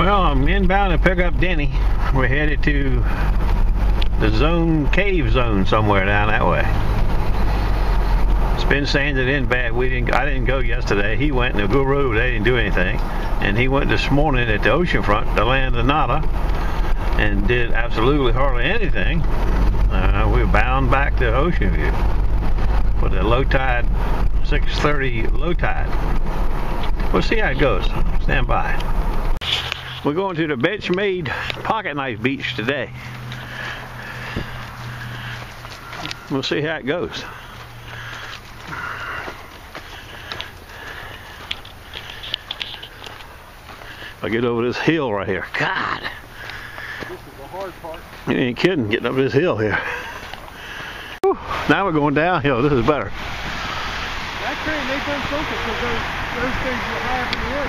Well, I'm inbound to pick up Denny. We're headed to the cave zone somewhere down that way. It's been sanded in bad. I didn't go yesterday. He went to Guru. They didn't do anything. And he went this morning at the oceanfront, the Land of Nada, and did absolutely hardly anything. We're bound back to Ocean View for the low tide, 6:30 low tide. We'll see how it goes. Stand by. We're going to the Benchmade pocket knife beach today. We'll see how it goes. I get over this hill right here. God! This is the hard part. You ain't kidding, getting up this hill here. Whew, now we're going downhill. This is better. That crane, they done something because those things were high up in the air.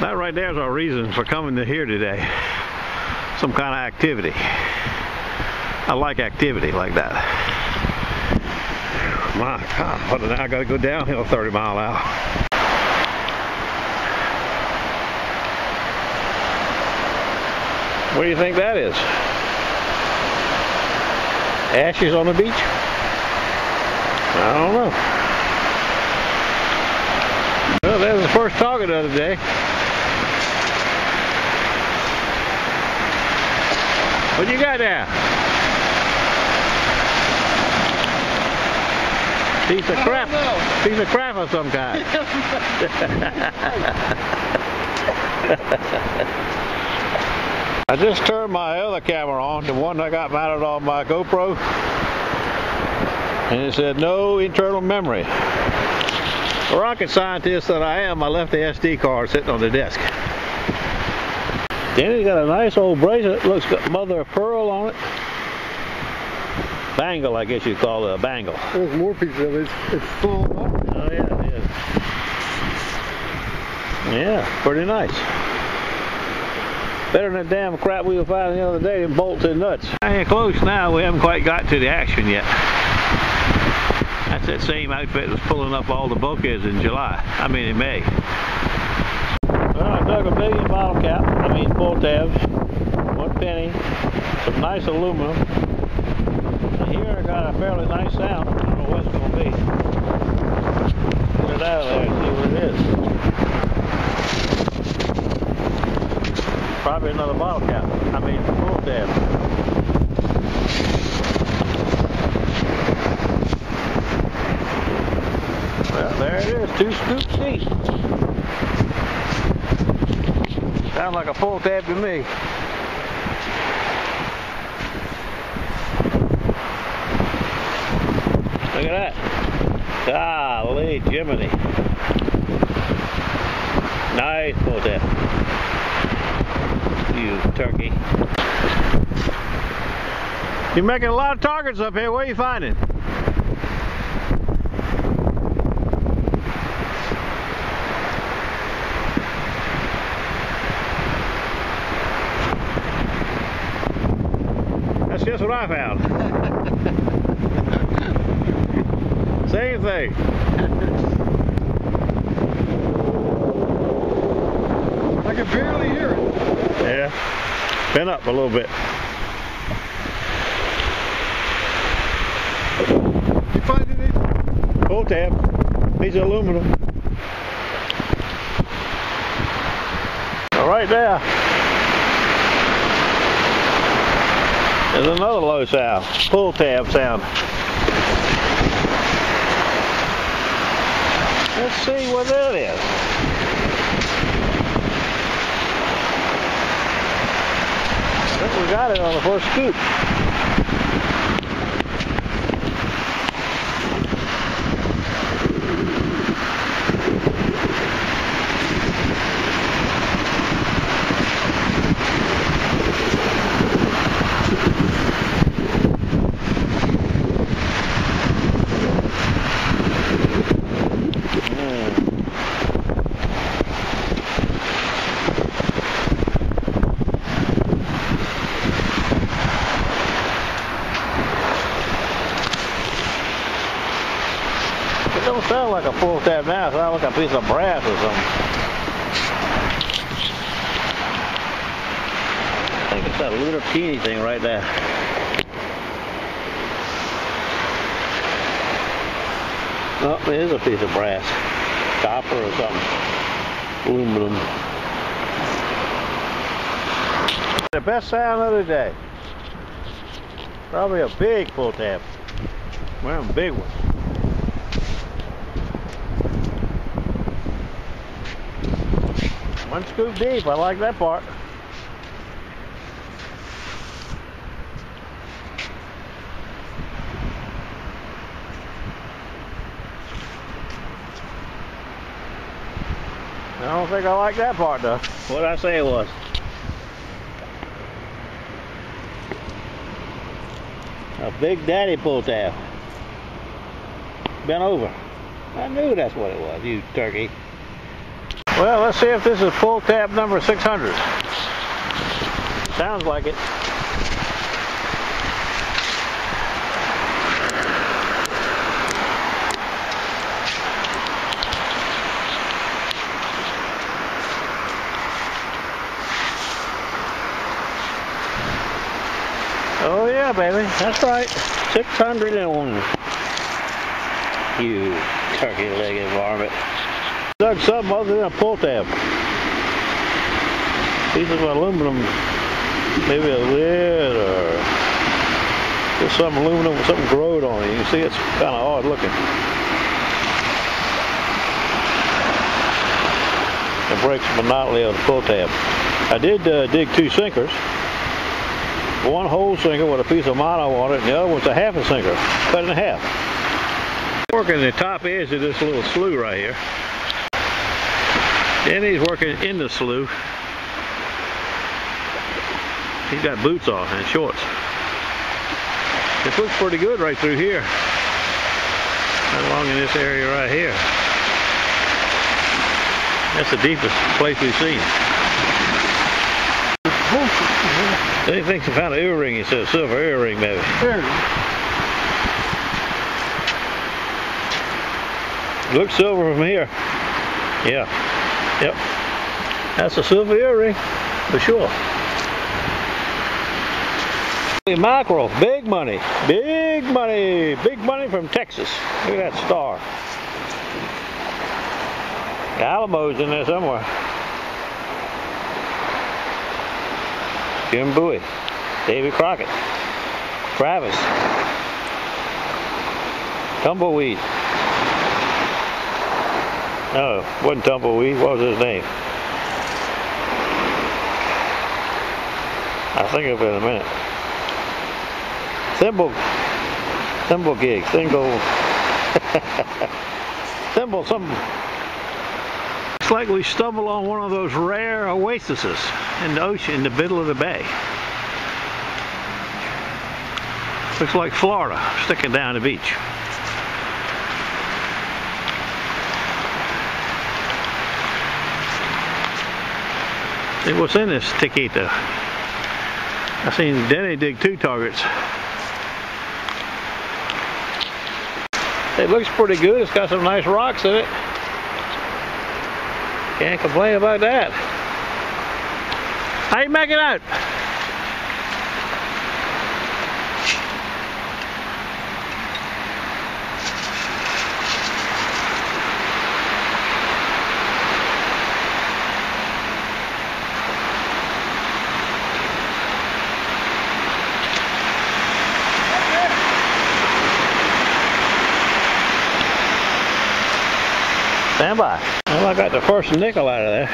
That right there is our reason for coming to here today. Some kind of activity. I like activity like that. My God, what, now I gotta go downhill 30 mile an hour. What do you think that is? Ashes on the beach? I don't know. Well, that was the first target the other day. What you got there? Piece of crap. Piece of crap of some kind. I just turned my other camera on, the one I got mounted on my GoPro, and it said no internal memory. The rocket scientist that I am, I left the SD card sitting on the desk. Then he's got a nice old bracelet, looks got mother of pearl on it. Bangle, I guess you'd call it a bangle. There's more pieces of it, it's full off. Oh yeah, it is. Yeah, pretty nice. Better than the damn crap we were finding the other day, them bolts and nuts. Hanging close now, we haven't quite got to the action yet. That's that same outfit that was pulling up all the bulkheads in May. Well, I dug a billion bottle cap, bull tabs, 1 penny, some nice aluminum. And here I got a fairly nice sound. I don't know what it's going to be. Put it out of there and see what it is. Probably another bottle cap, bull tab. Well, there it is, 2 scoops each. Sounds like a full tab to me. Look at that. Golly Jiminy. Nice full tab. You turkey. You're making a lot of targets up here. Where are you finding? That's what I found. Same thing. I can barely hear it. Yeah. Been up a little bit. You find it? Full tab. Piece of aluminum. All right there. There's another low sound, pull tab sound. Let's see what that is. I think we got it on the first scoop. forth that mouth, I look like a piece of brass or something. Like it's that little teeny thing right there. Oh, it is a piece of brass. Copper or something. Aluminum. The best sound of the day. Probably a big pull tab. Well, a big one. One scoop deep, I like that part. I don't think I like that part though. What did I say it was? A big daddy pull tab. Bent over. I knew that's what it was, you turkey. Well, let's see if this is pull tab number 600. Sounds like it. Oh yeah, baby, that's right. 601. You turkey-legged varmint. Dug something other than a pull tab. Piece of aluminum, maybe a lid or just some aluminum with something growed on it. You can see it's kind of odd looking. It breaks the monotony of the pull tab. I did dig two sinkers. One whole sinker with a piece of mono on it, and the other one's a half a sinker, cut in half. Working the top edge of this little slough right here. And he's working in the slough. He's got boots on and shorts. This looks pretty good right through here. Right along in this area right here. That's the deepest place we've seen. He thinks he found an earring, he says, silver earring maybe. Looks silver from here. Yeah. Yep, that's a silver earring for sure. Mackerel, big money, big money, big money from Texas. Look at that star. The Alamo's in there somewhere. Jim Bowie, David Crockett, Travis, Tumbleweed. No, it wasn't Tumbleweed. What was his name? I'll think of it in a minute. Thimble something. It's like we stumbled on one of those rare oases in the ocean, in the middle of the bay. Looks like Florida, sticking down the beach. See what's in this Tiquita. I seen Denny dig two targets. It looks pretty good. It's got some nice rocks in it. Can't complain about that. How you make it out? Stand by. Well, I got the first nickel out of there.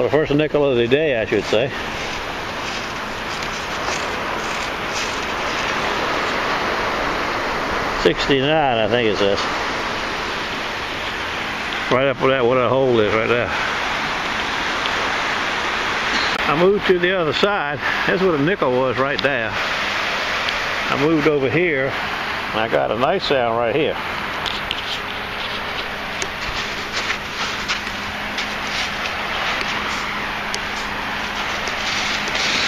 Or the first nickel of the day, I should say. $69, I think it says. Right up with that, where that hole is right there. I moved to the other side. That's where the nickel was right there. I moved over here, and I got a nice sound right here.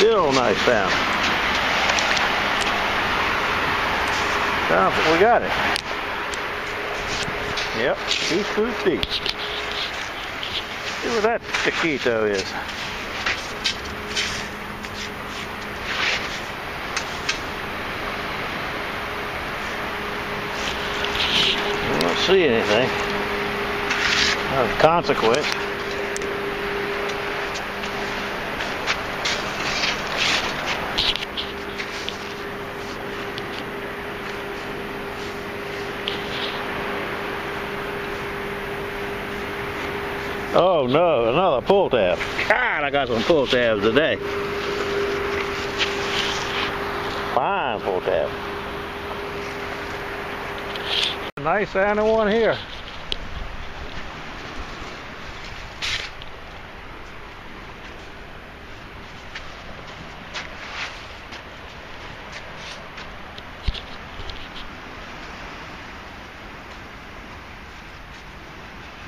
Still nice sound. Confident we got it. Yep, 2 screw feet. See where that taquito is. I don't see anything of consequence. Oh no, another pull tab. God, I got some pull tabs today. Fine pull tab. Nice sounding one here.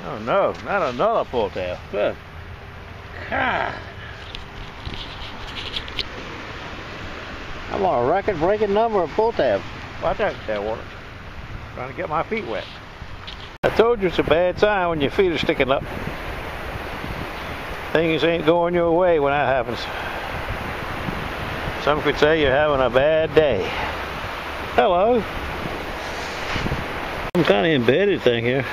Oh no, not another pull tail. Good. God. I'm on a record-breaking number of pull tabs. Watch out for that water. Trying to get my feet wet. I told you it's a bad sign when your feet are sticking up. Things ain't going your way when that happens. Some could say you're having a bad day. Hello. Some kind of embedded thing here.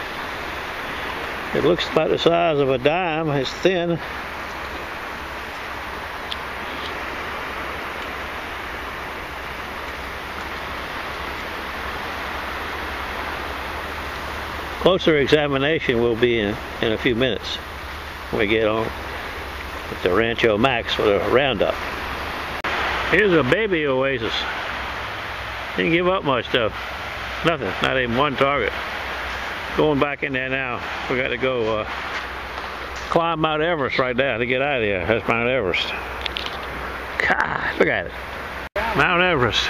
It looks about the size of a dime. It's thin. Closer examination will be in a few minutes when we get on with the Rancho Max for the roundup. Here's a baby oasis. Didn't give up much though. Nothing. Not even one target. Going back in there now. We got to go climb Mount Everest right now to get out of here. That's Mount Everest. God, look at it. Mount Everest.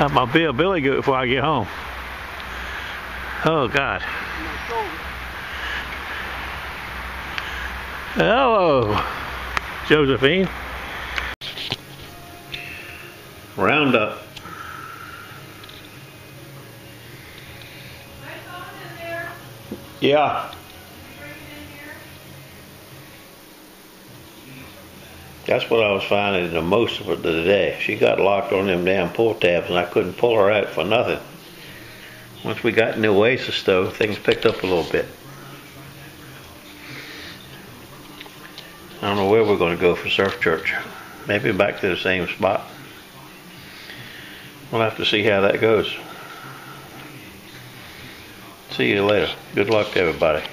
I'm gonna be a billy goat before I get home. Oh God. Hello, Josephine. Roundup. Yeah. That's what I was finding the most of it today. She got locked on them damn pull tabs and I couldn't pull her out for nothing. Once we got in the oasis though, things picked up a little bit. I don't know where we're going to go for surf church. Maybe back to the same spot. We'll have to see how that goes. See you later. Good luck to everybody.